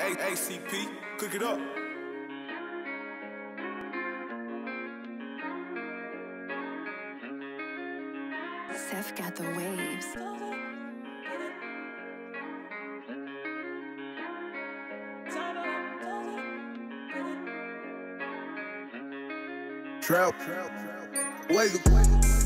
ACP, cook it up. Seph Got The Waves. Trout, blazer.